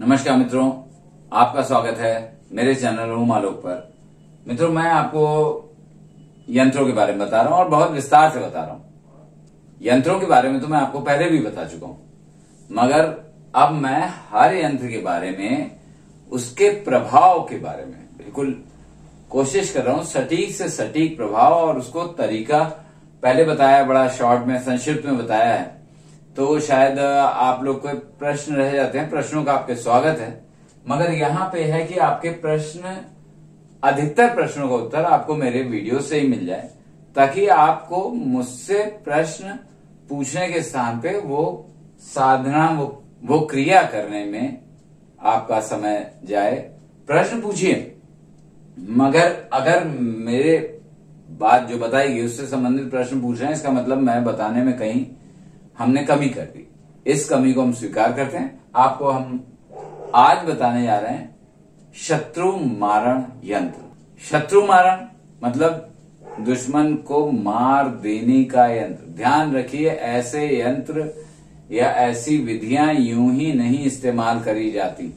नमस्कार मित्रों, आपका स्वागत है मेरे चैनल ओम आलोक पर। मित्रों, मैं आपको यंत्रों के बारे में बता रहा हूं और बहुत विस्तार से बता रहा हूं। यंत्रों के बारे में तो मैं आपको पहले भी बता चुका हूं, मगर अब मैं हर यंत्र के बारे में, उसके प्रभाव के बारे में बिल्कुल कोशिश कर रहा हूं, सटीक से सटीक प्रभाव और उसको तरीका पहले बताया, बड़ा शॉर्ट में, संक्षिप्त में बताया है। तो शायद आप लोग को प्रश्न रह जाते हैं, प्रश्नों का आपके स्वागत है, मगर यहाँ पे है कि आपके प्रश्न, अधिकतर प्रश्नों का उत्तर आपको मेरे वीडियो से ही मिल जाए, ताकि आपको मुझसे प्रश्न पूछने के स्थान पे वो साधना, वो क्रिया करने में आपका समय जाए। प्रश्न पूछिए, मगर अगर मेरे बात जो बताई गई उससे संबंधित प्रश्न पूछ रहे हैं, इसका मतलब मैं बताने में कहीं हमने कमी कर दी। इस कमी को हम स्वीकार करते हैं। आपको हम आज बताने जा रहे हैं शत्रु मारण यंत्र। शत्रु मारण मतलब दुश्मन को मार देने का यंत्र। ध्यान रखिए, ऐसे यंत्र या ऐसी विधियां यूं ही नहीं इस्तेमाल करी जाती।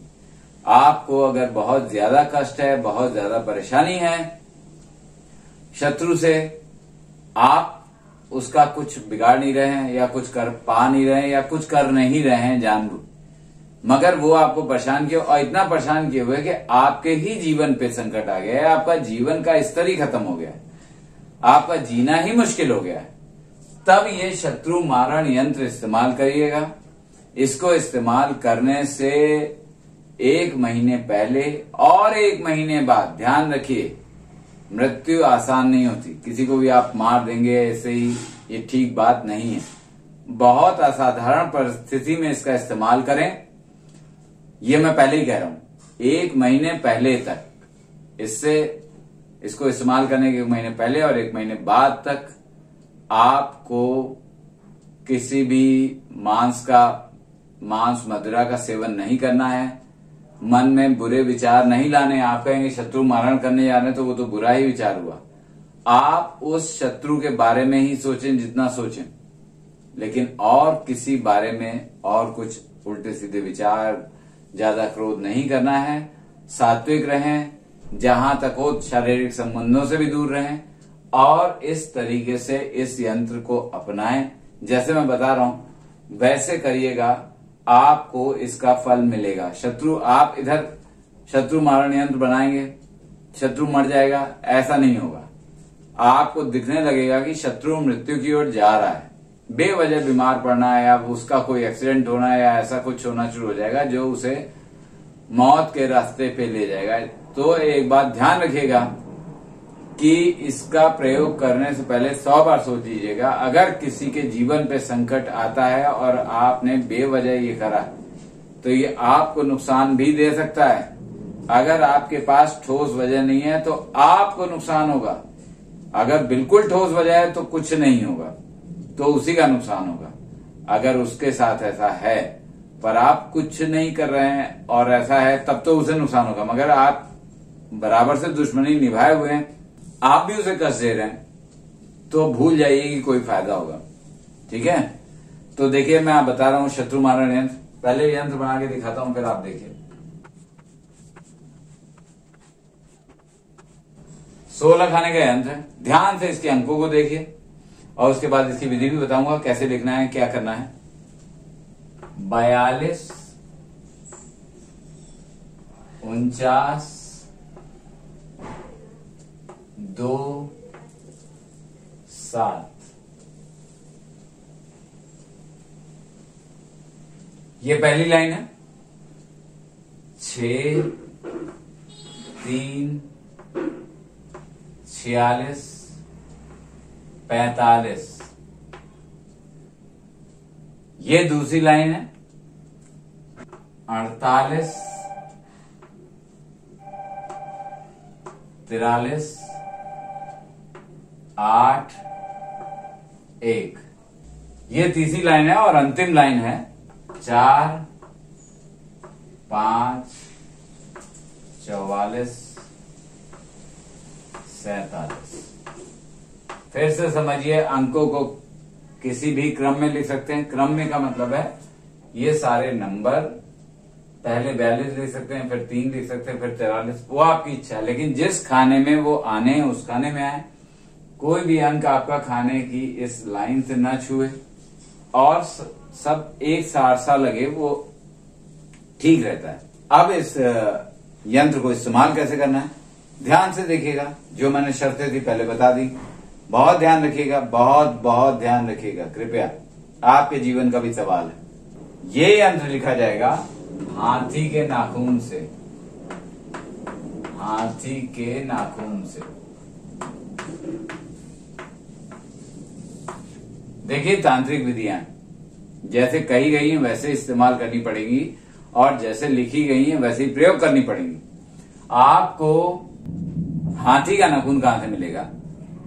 आपको अगर बहुत ज्यादा कष्ट है, बहुत ज्यादा परेशानी है शत्रु से, आप उसका कुछ बिगाड़ नहीं रहे हैं या कुछ कर पा नहीं रहे हैं या कुछ कर नहीं रहे हैं जानबूझ, मगर वो आपको परेशान किया और इतना परेशान किए हुए कि आपके ही जीवन पे संकट आ गया है, आपका जीवन का स्तर ही खत्म हो गया है, आपका जीना ही मुश्किल हो गया है। तब ये शत्रु मारण यंत्र इस्तेमाल करिएगा। इसको इस्तेमाल करने से 1 महीने पहले और 1 महीने बाद, ध्यान रखिए, मृत्यु आसान नहीं होती। किसी को भी आप मार देंगे ऐसे ही, ये ठीक बात नहीं है। बहुत असाधारण परिस्थिति में इसका इस्तेमाल करें, ये मैं पहले ही कह रहा हूं। 1 महीने पहले तक इसको इस्तेमाल करने के 1 महीने पहले और 1 महीने बाद तक आपको किसी भी मांस मदिरा का सेवन नहीं करना है। मन में बुरे विचार नहीं लाने। आप कहेंगे शत्रु मारण करने जा रहे हैं, तो वो तो बुरा ही विचार हुआ। आप उस शत्रु के बारे में ही सोचें जितना सोचें, लेकिन और किसी बारे में और कुछ उल्टे सीधे विचार, ज्यादा क्रोध नहीं करना है। सात्विक रहें, जहां तक हो शारीरिक संबंधों से भी दूर रहें, और इस तरीके से इस यंत्र को अपनाएं जैसे मैं बता रहा हूं, वैसे करिएगा, आपको इसका फल मिलेगा। शत्रु, आप इधर शत्रु मारण यंत्र बनाएंगे, शत्रु मर जाएगा, ऐसा नहीं होगा। आपको दिखने लगेगा कि शत्रु मृत्यु की ओर जा रहा है। बेवजह बीमार पड़ना या उसका कोई एक्सीडेंट होना या ऐसा कुछ होना शुरू हो जाएगा जो उसे मौत के रास्ते पे ले जाएगा। तो एक बात ध्यान रखिएगा कि इसका प्रयोग करने से पहले 100 बार सोच लीजिएगा। अगर किसी के जीवन पे संकट आता है और आपने बेवजह ये करा, तो ये आपको नुकसान भी दे सकता है। अगर आपके पास ठोस वजह नहीं है तो आपको नुकसान होगा। अगर बिल्कुल ठोस वजह है तो कुछ नहीं होगा, तो उसी का नुकसान होगा। अगर उसके साथ ऐसा है पर आप कुछ नहीं कर रहे हैं और ऐसा है, तब तो उसे नुकसान होगा। मगर आप बराबर से दुश्मनी निभाए हुए हैं, आप भी उसे कष्ट दे रहे हैं, तो भूल जाइए कि कोई फायदा होगा। ठीक है, तो देखिए, मैं आप बता रहा हूं शत्रु मारण यंत्र। पहले यंत्र बना के दिखाता हूं, फिर आप देखिए। 16 खाने का यंत्र। ध्यान से इसके अंकों को देखिए और उसके बाद इसकी विधि भी बताऊंगा, कैसे लिखना है, क्या करना है। 42, 49, 2, 7। ये पहली लाइन है। 6, 3, 46, 45। ये दूसरी लाइन है। 48, 43, 8, 1। ये तीसरी लाइन है और अंतिम लाइन है 4, 5, 44, 47। फिर से समझिए, अंकों को किसी भी क्रम में लिख सकते हैं। क्रम में का मतलब है ये सारे नंबर पहले 42 लिख सकते हैं, फिर 3 लिख सकते हैं, फिर 43, वो आपकी इच्छा है। लेकिन जिस खाने में वो आने हैं उस खाने में आए, कोई भी अंक आपका खाने की इस लाइन से ना छुए और सब एक सारसा लगे, वो ठीक रहता है। अब इस यंत्र को इस्तेमाल कैसे करना है, ध्यान से देखिएगा। जो मैंने शर्तें थी पहले बता दी, बहुत ध्यान रखिएगा, बहुत बहुत ध्यान रखिएगा, कृपया, आपके जीवन का भी सवाल है। ये यंत्र लिखा जाएगा हाथी के नाखून से, हाथी के नाखून से। देखिए तांत्रिक विधियां जैसे कही गई हैं वैसे इस्तेमाल करनी पड़ेगी और जैसे लिखी गई हैं वैसे ही प्रयोग करनी पड़ेगी। आपको हाथी का नाखून कहां से मिलेगा,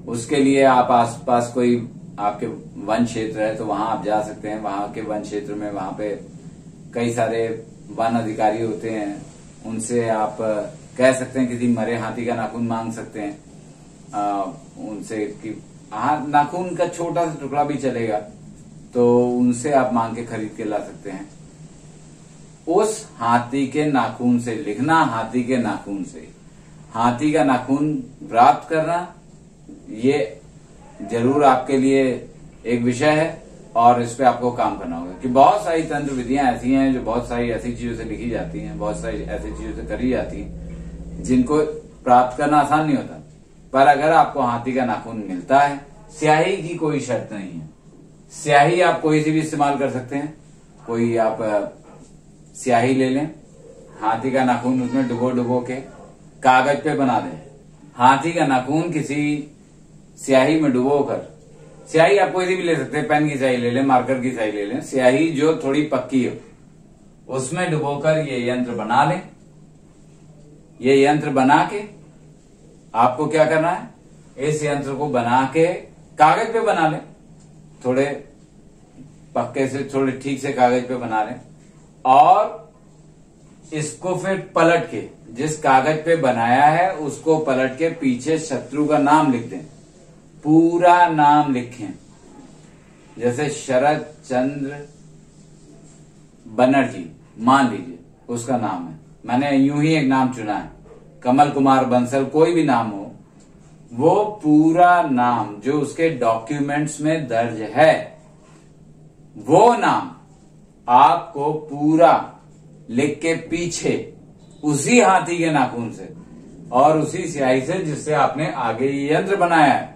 उसके लिए आप आसपास कोई आपके वन क्षेत्र है तो वहां आप जा सकते हैं। वहां के वन क्षेत्र में वहां पे कई सारे वन अधिकारी होते हैं, उनसे आप कह सकते हैं किसी मरे हाथी का नाखून मांग सकते हैं उनसे कि हाँ, नाखून का छोटा सा टुकड़ा भी चलेगा, तो उनसे आप मांग के खरीद के ला सकते हैं। उस हाथी के नाखून से लिखना, हाथी के नाखून से हाथी का नाखून प्राप्त करना, ये जरूर आपके लिए एक विषय है और इस पे आपको काम करना होगा। कि बहुत सारी तंत्र विधियां ऐसी हैं जो बहुत सारी ऐसी चीजों से लिखी जाती हैं, बहुत सारी ऐसी चीजों से करी जाती हैं जिनको प्राप्त करना आसान नहीं होता। पर अगर आपको हाथी का नाखून मिलता है, स्याही की कोई शर्त नहीं है, स्याही आप कोई सी भी इस्तेमाल कर सकते हैं। कोई आप स्याही ले लें, हाथी का नाखून उसमें डुबो के कागज पे बना दें, हाथी का नाखून किसी स्याही में डुबोकर, स्याही आप कोई भी ले सकते हैं, पेन की स्याही ले लें, मार्कर की स्याही ले लें, स्याही जो थोड़ी पक्की हो उसमें डुबोकर ये यंत्र बना लें। ये यंत्र बना के आपको क्या करना है, इस यंत्र को बना के कागज पे बना लें, थोड़े पक्के से, थोड़े ठीक से कागज पे बना लें और इसको फिर पलट के, जिस कागज पे बनाया है उसको पलट के पीछे शत्रु का नाम लिख दें, पूरा नाम लिखें। जैसे शरद चंद्र बनर्जी मान लीजिए उसका नाम है, मैंने यूं ही एक नाम चुना है, कमल कुमार बंसल, कोई भी नाम हो, वो पूरा नाम जो उसके डॉक्यूमेंट्स में दर्ज है वो नाम आपको पूरा लिख के पीछे उसी हाथी के नाखून से और उसी स्याही से जिससे आपने आगे ये यंत्र बनाया है,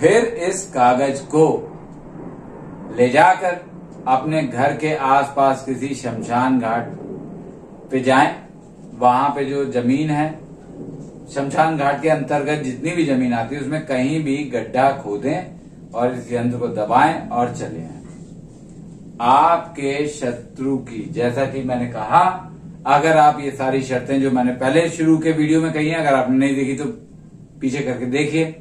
फिर इस कागज को ले जाकर अपने घर के आसपास किसी शमशान घाट पे जाएं। वहां पे जो जमीन है, शमशान घाट के अंतर्गत जितनी भी जमीन आती है उसमें कहीं भी गड्ढा खोदें और इस यंत्र को दबाएं और चले आएं। आपके शत्रु की, जैसा कि मैंने कहा, अगर आप ये सारी शर्तें जो मैंने पहले शुरू के वीडियो में कही हैं, अगर आपने नहीं देखी तो पीछे करके देखिए,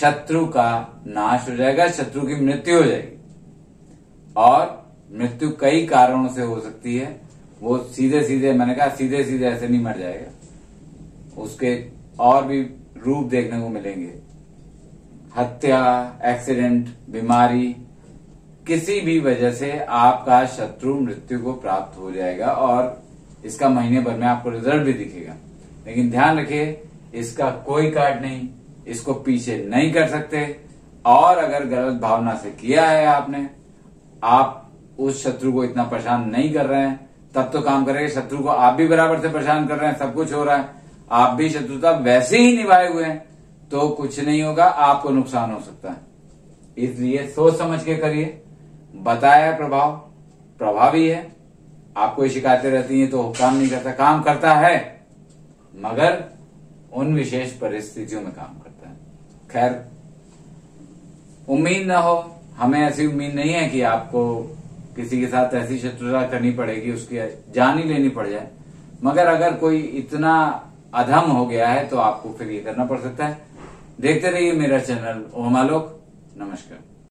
शत्रु का नाश हो जाएगा, शत्रु की मृत्यु हो जाएगी। और मृत्यु कई कारणों से हो सकती है, वो सीधे सीधे, मैंने कहा सीधे सीधे ऐसे नहीं मर जाएगा, उसके और भी रूप देखने को मिलेंगे, हत्या, एक्सीडेंट, बीमारी, किसी भी वजह से आपका शत्रु मृत्यु को प्राप्त हो जाएगा और इसका महीने भर में आपको रिजल्ट भी दिखेगा। लेकिन ध्यान रखिए, इसका कोई कार्ड नहीं, इसको पीछे नहीं कर सकते और अगर गलत भावना से किया है आपने, आप उस शत्रु को इतना परेशान नहीं कर रहे हैं तब तो काम करेगा। शत्रु को आप भी बराबर से परेशान कर रहे हैं, सब कुछ हो रहा है, आप भी शत्रुता वैसे ही निभाए हुए हैं, तो कुछ नहीं होगा, आपको नुकसान हो सकता है। इसलिए सोच समझ के करिए, बताया प्रभाव प्रभावी है, आपको शिकायतें रहती हैं तो काम नहीं करता, काम करता है मगर उन विशेष परिस्थितियों में काम करता है। खैर, उम्मीद ना हो, हमें ऐसी उम्मीद नहीं है कि आपको किसी के साथ ऐसी शत्रुता करनी पड़ेगी, उसकी जान ही लेनी पड़ जाए, मगर अगर कोई इतना अधम हो गया है तो आपको फिर ये करना पड़ सकता है। देखते रहिए मेरा चैनल ओम आलोक। नमस्कार।